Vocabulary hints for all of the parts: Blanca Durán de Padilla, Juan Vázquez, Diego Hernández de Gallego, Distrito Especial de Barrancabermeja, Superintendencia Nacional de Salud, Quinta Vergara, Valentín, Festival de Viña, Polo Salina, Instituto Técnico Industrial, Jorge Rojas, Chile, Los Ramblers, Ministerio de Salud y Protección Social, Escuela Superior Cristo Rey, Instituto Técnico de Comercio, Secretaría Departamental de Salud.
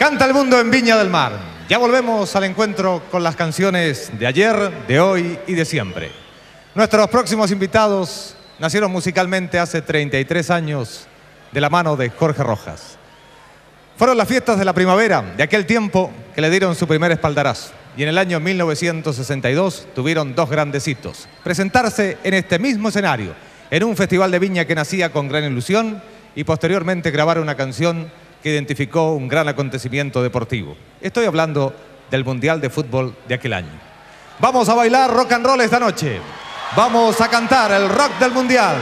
Canta el mundo en Viña del Mar. Ya volvemos al encuentro con las canciones de ayer, de hoy y de siempre. Nuestros próximos invitados nacieron musicalmente hace 33 años de la mano de Jorge Rojas. Fueron las fiestas de la primavera de aquel tiempo que le dieron su primer espaldarazo. Y en el año 1962 tuvieron dos grandes hitos. Presentarse en este mismo escenario, en un festival de viña que nacía con gran ilusión y posteriormente grabar una canción que identificó un gran acontecimiento deportivo. Estoy hablando del Mundial de Fútbol de aquel año. Vamos a bailar rock and roll esta noche. Vamos a cantar el rock del Mundial,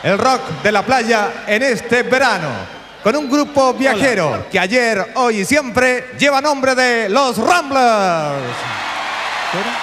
el rock de la playa en este verano, con un grupo viajero que ayer, hoy y siempre lleva nombre de Los Ramblers. ¿Pero?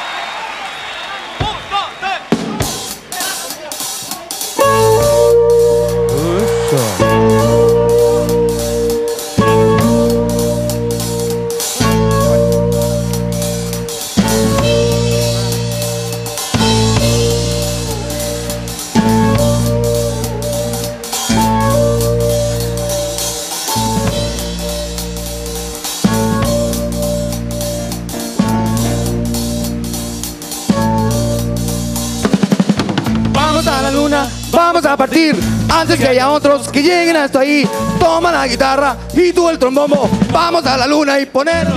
Vamos a partir antes que haya otros que lleguen hasta ahí. Toma la guitarra y tú el trombombo. Vamos a la luna y poner.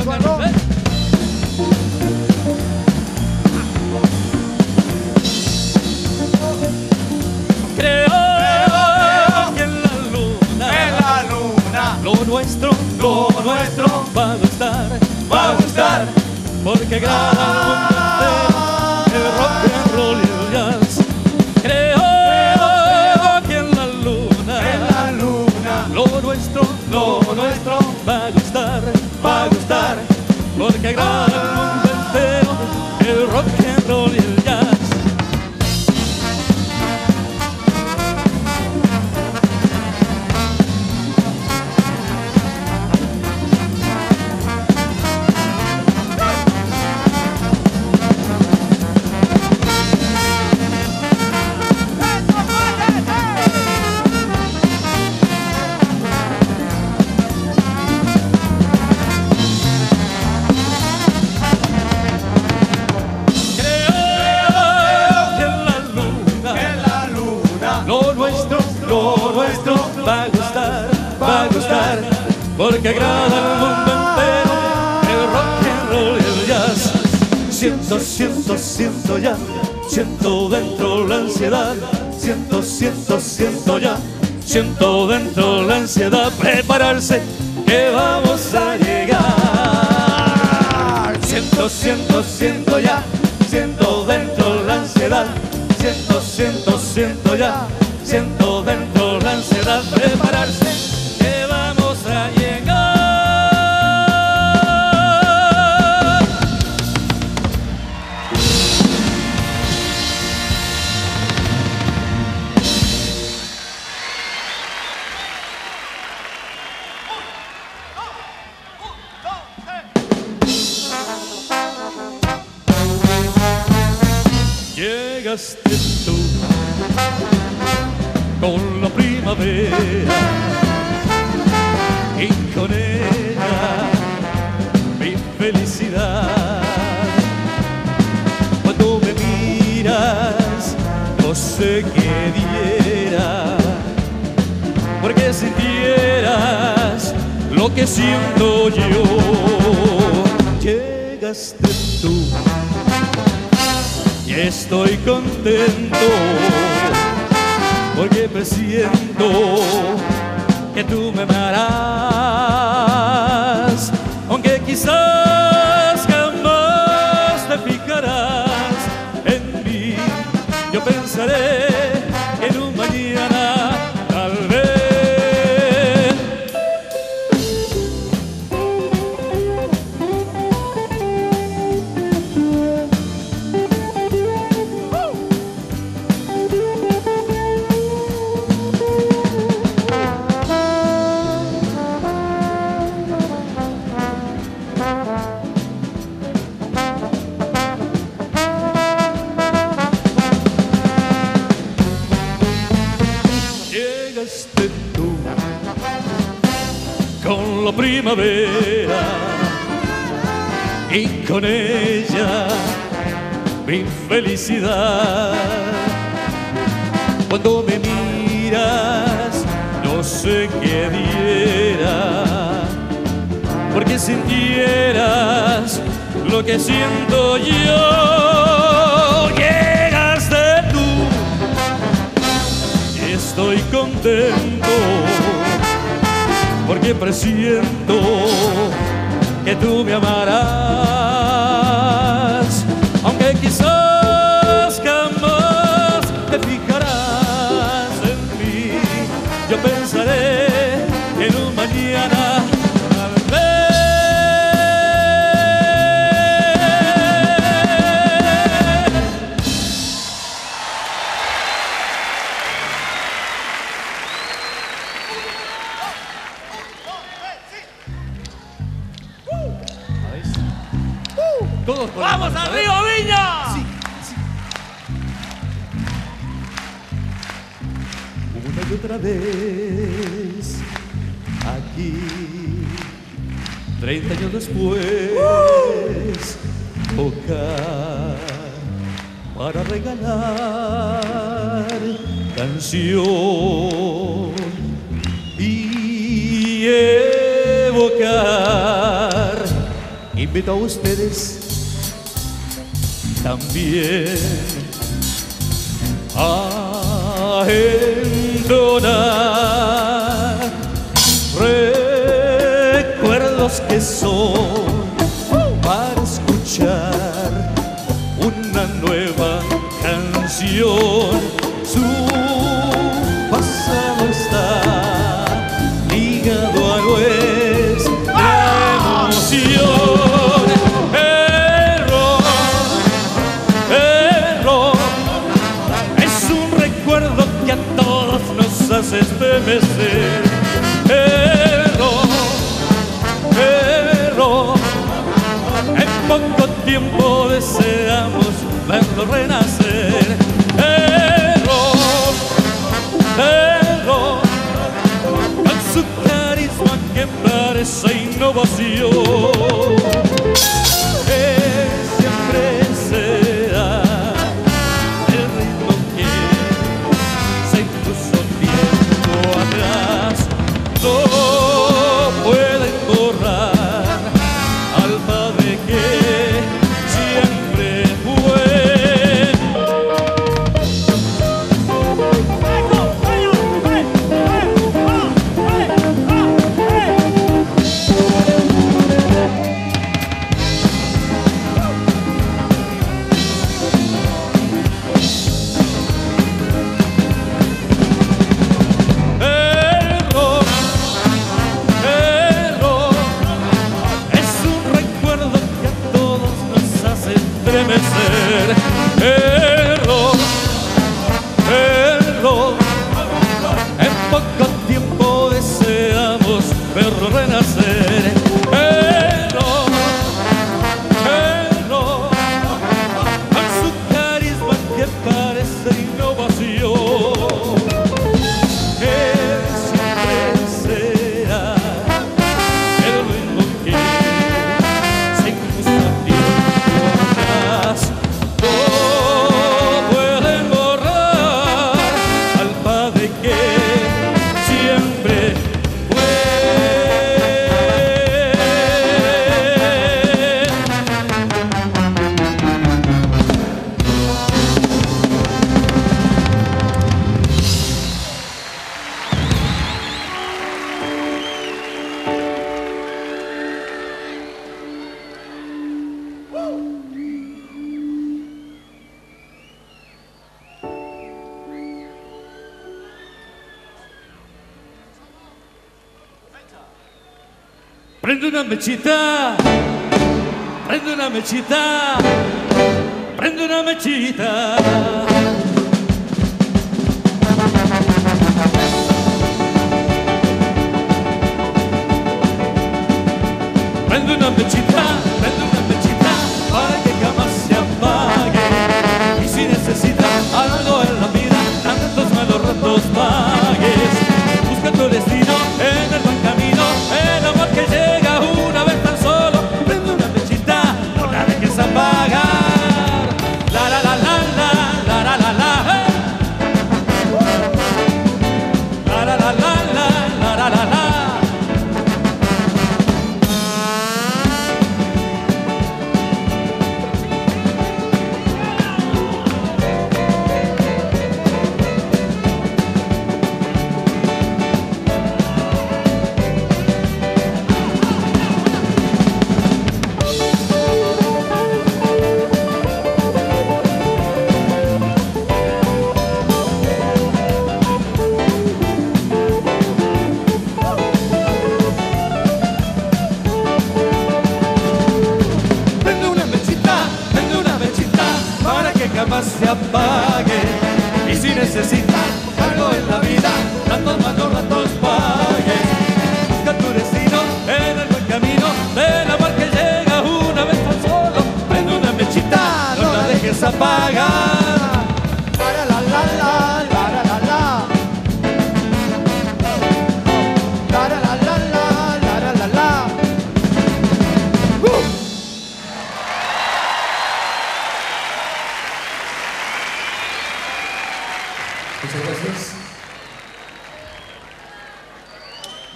Creo que en la luna, lo nuestro va a gustar, porque que agrada al mundo entero el rock and roll y el porque agrada al mundo entero el rock and roll y el jazz. Siento ya, siento dentro la ansiedad. Siento ya, siento dentro la ansiedad. Prepararse que vamos a llegar. Siento ya, siento dentro la ansiedad. Siento ya, siento dentro la ansiedad. Prepararse. Llegaste tú con la primavera y con ella mi felicidad. Cuando me miras no sé qué diera, porque sintieras lo que siento yo. Llegaste tú y estoy contento porque presiento que tú me amarás, aunque quizás jamás te fijarás en mí. Yo pensaré en un mañana tal vez. con la primavera y con ella mi felicidad. Cuando me miras no sé qué diera porque sintieras lo que siento yo. Llegaste tú y estoy contento porque presiento que tú me amarás, aunque quizás jamás te fijarás en mí. Yo pensaré en un mañana tal vez. ¡Vamos arriba, Viña! Sí, sí. Una y otra vez aquí, 30 años después, tocar para regalar canción y evocar. Invito a ustedes también a entonar que son para escuchar una nueva canción. Su pasado está ligado a nuestra emoción. El rock es un recuerdo que a todos nos hace estremecer. Poco tiempo deseamos verlo renacer. El rock, con su carisma que parece innovación, siempre será el ritmo que se impuso tiempo atrás. No pueden borrar. Mechita, prende una mechita, prende una mechita. Prende una mechita, prende una mechita, para que jamás se apague. Y si necesitas algo en la vida, tantos malos ratos pagues. Busca tu destino en el buen camino, en se apague. Y si necesitas algo en la vida, ratos más no ratos pagues. Busca tu destino en el buen camino del amor que llega una vez tan solo. Prende una mechita, no la dejes apagar.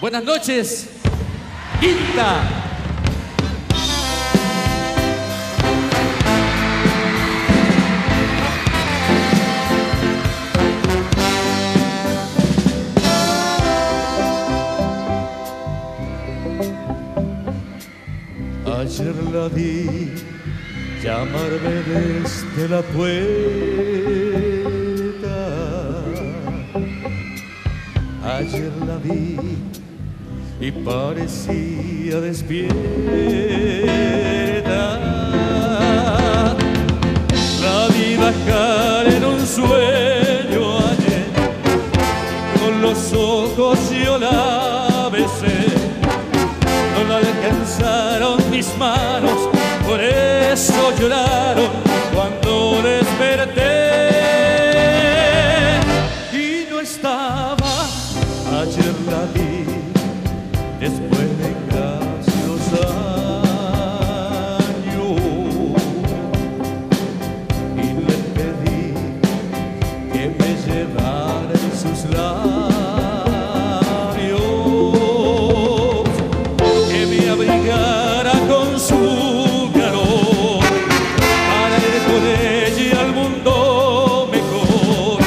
Buenas noches, Quinta. Ayer la vi llamarme desde la puerta. Ayer la vi y parecía despierta. La vi bajar en un sueño ayer, con los ojos yo la besé. No la alcanzaron mis manos, por eso lloraron cuando desperté. Y no estaba, ayer la vi. Después de casi años, y le pedí que me llevara en sus labios, que me abrigara con su calor, para ir con ella al mundo mejor.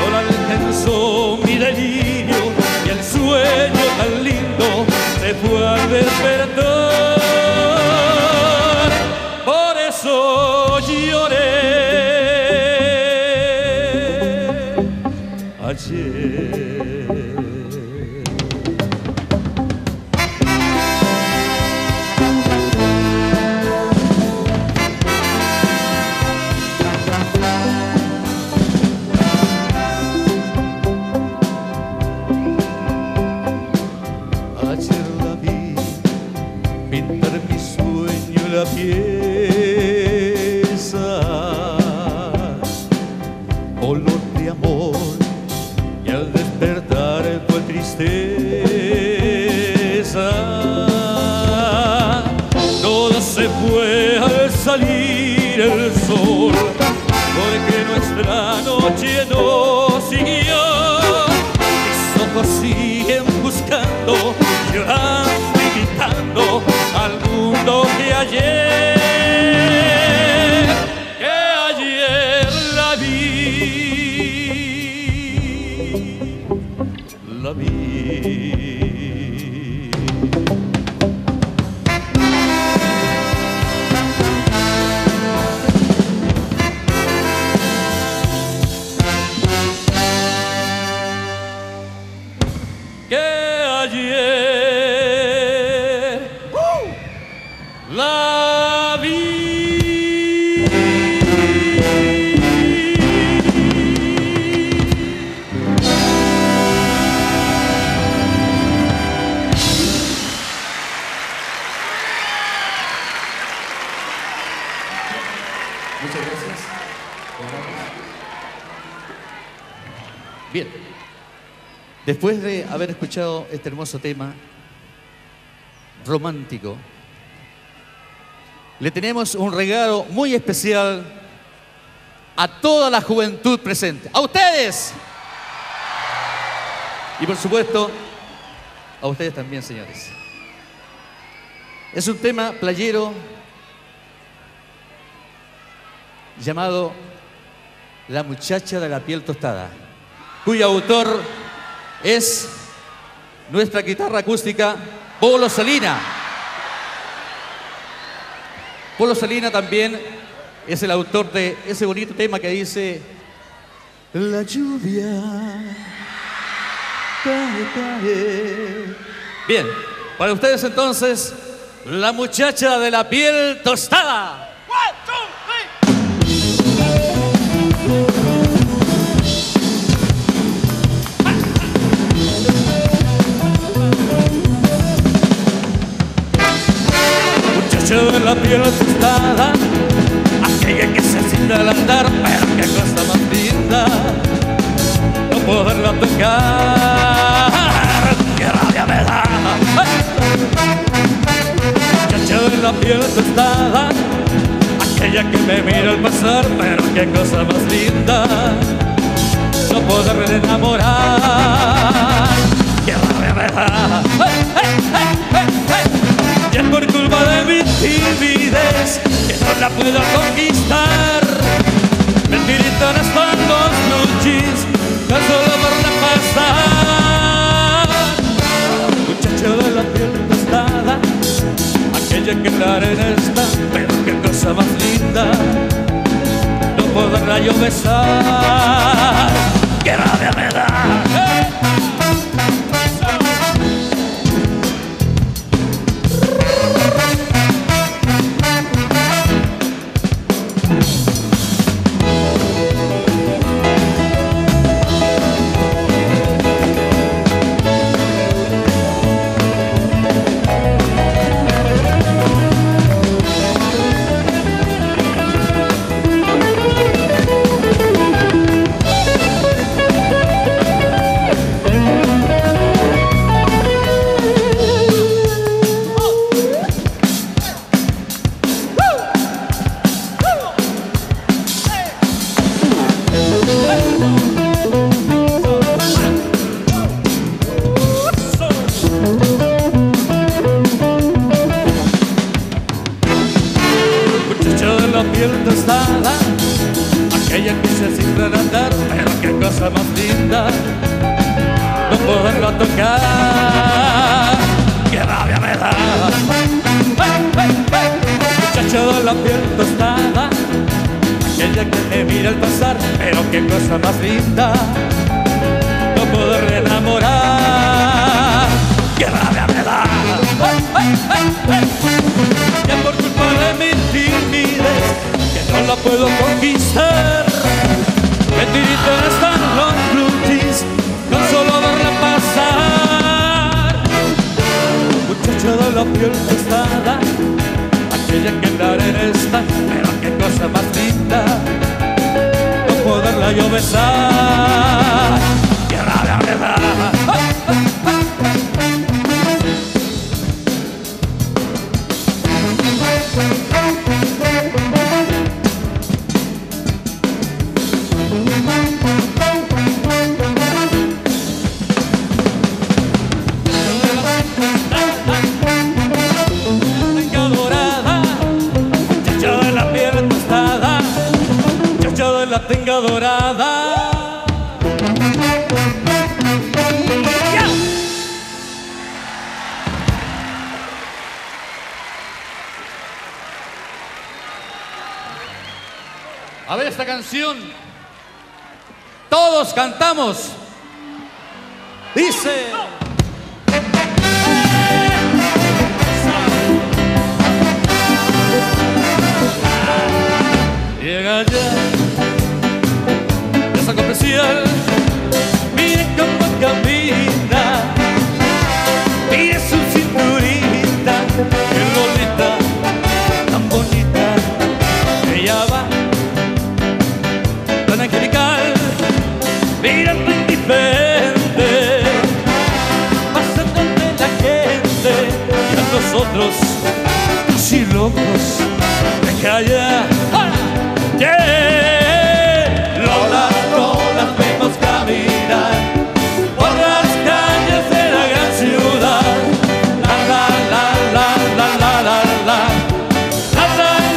No la alcanzó mi delirio y el sueño tan lindo fue al despertar, por eso lloré ayer. Salir el sol, porque nuestra noche no siguió. Mis ojos siguen buscando, llorando y gritando al mundo que ayer la vi, Bien, después de haber escuchado este hermoso tema romántico, le tenemos un regalo muy especial a toda la juventud presente, a ustedes y por supuesto a ustedes también, señores. Es un tema playero llamado La muchacha de la piel tostada, cuyo autor es nuestra guitarra acústica Polo Salina. Polo Salina también es el autor de ese bonito tema que dice: la lluvia cae, cae. Bien, para ustedes entonces, La muchacha de la piel tostada. 1, 2, 3. noche de la piel asustada, aquella que se siente al andar, pero qué cosa más linda, no poderla tocar, qué rabia me da. Noche de la piel asustada, aquella que me mira al pasar, pero qué cosa más linda, no poderla enamorar, qué rabia me da. Y es por culpa de mi timidez que no la puedo conquistar. Mentirita las dos noches, tan solo por la pasar. Muchacho de la piel tostada, aquella que en la arena está, pero qué cosa más linda, no podrá yo besar. ¡Qué rabia me da! A ver esta canción, todos cantamos, dice... Llega ya, esa comercial, mire cómo camina, mire su cinturita, qué bonita, tan bonita, ella va. Angelical, mira tan diferente, pasa donde la gente y a nosotros así locos de allá. Yeah. Lola, Lola, vemos caminar por las calles de la gran ciudad. La, la, la, la, la, la, la, la, la, la,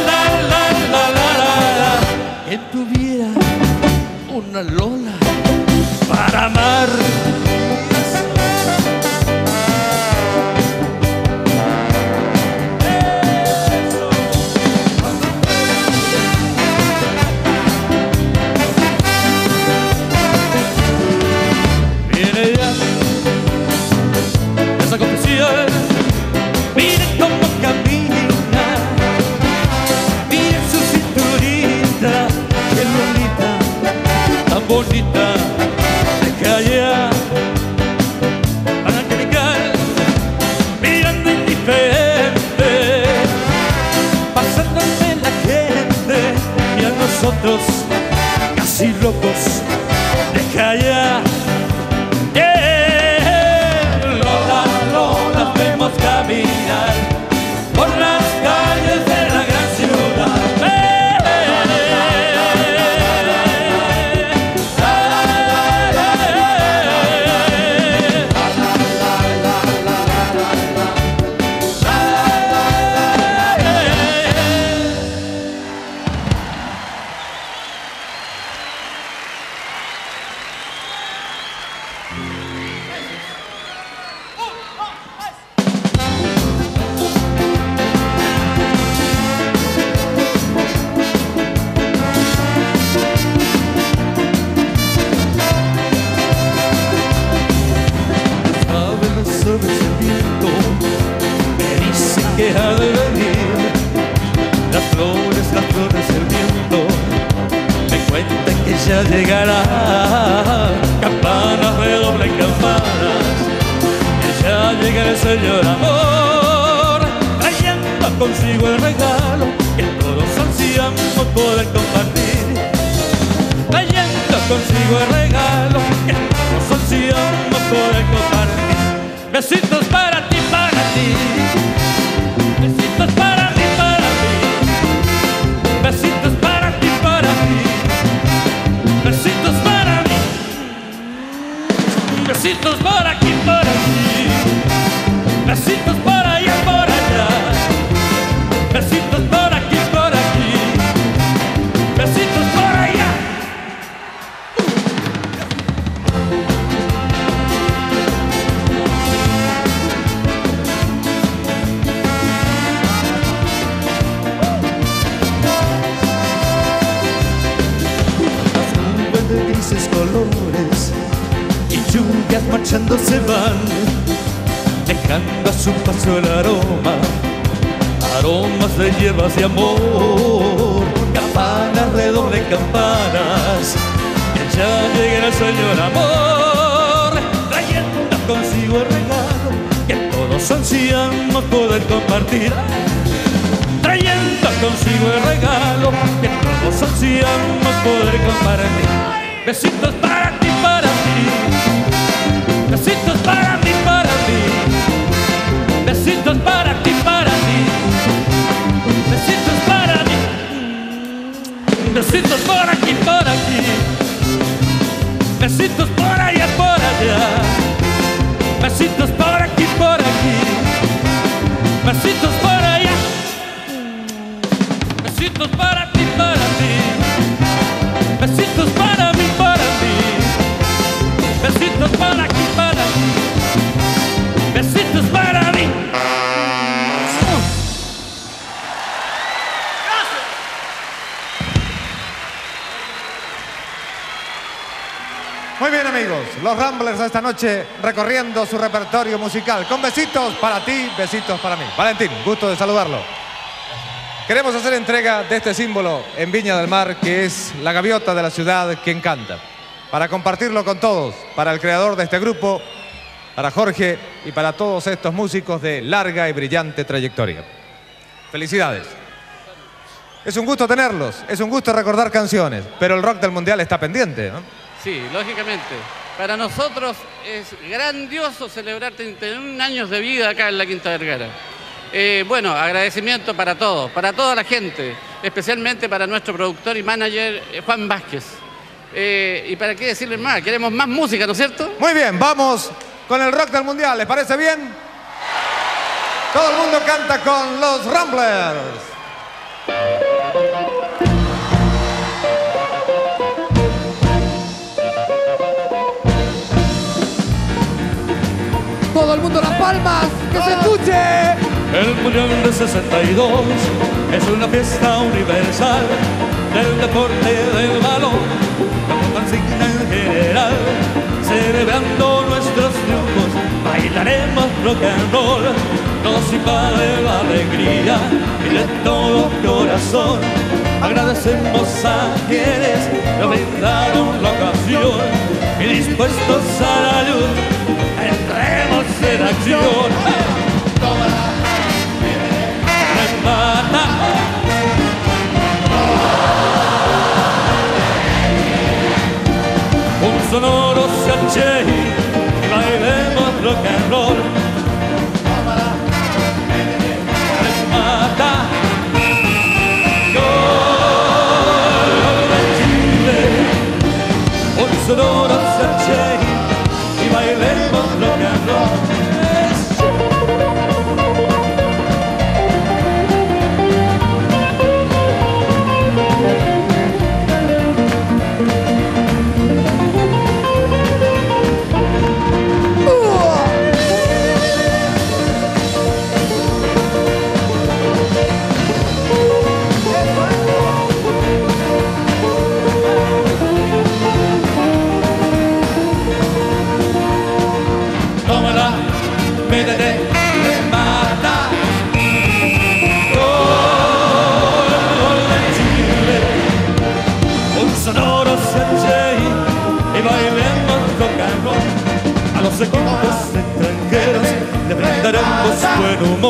la, la, la, la, que tuviera una Lola para amar. Eso. Viene ya esa confesión, mire cómo camina, mire su cinturita, qué bonita, tan bonita de callar, angelical, mirando indiferente, locos, casi locos, deja ya. Lola, Lola, vemos caminar por las calles de la gran ciudad. Los Ramblers esta noche recorriendo su repertorio musical con besitos para ti, besitos para mí. Valentín, gusto de saludarlo. Queremos hacer entrega de este símbolo en Viña del Mar, que es la gaviota de la ciudad que encanta. Para compartirlo con todos, para el creador de este grupo, para Jorge y para todos estos músicos de larga y brillante trayectoria. Felicidades. Es un gusto tenerlos, es un gusto recordar canciones, pero el rock del mundial está pendiente, ¿no? Sí, lógicamente. Para nosotros es grandioso celebrar 31 años de vida acá en la Quinta Vergara. Bueno, agradecimiento para todos, para toda la gente, especialmente para nuestro productor y manager Juan Vázquez. ¿Y para qué decirles más? Queremos más música, ¿no es cierto? Muy bien, vamos con el rock del mundial. ¿Les parece bien? Todo el mundo canta con los Ramblers. Todo el mundo las palmas, que se escuche. El Mundial de 62 es una fiesta universal del deporte del balón, como consigna en general, celebrando nuestros triunfos, bailaremos rock and roll, nos invade la alegría y de todo corazón agradecemos a quienes nos brindaron la ocasión y dispuestos a la luz. En acción, toma la remata.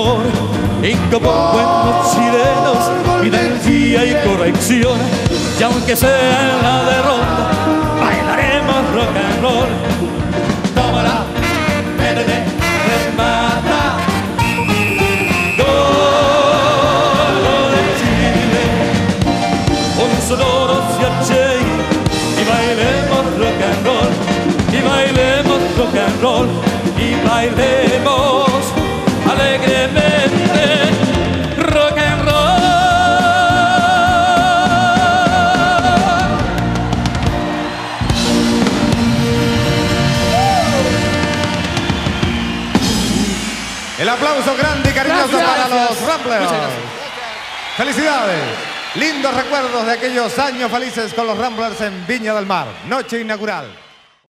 amor, y como buenos chilenos, energía y corrección. Y aunque sea en la derrota, bailaremos rock and roll. Tómala, verde, remata. Gol de Chile, un sonoro siachey, y bailemos rock and roll, y bailemos rock and roll, y bailemos alegremente. El aplauso grande y cariñoso para los Ramblers. Felicidades. Lindos recuerdos de aquellos años felices con los Ramblers en Viña del Mar. Noche inaugural.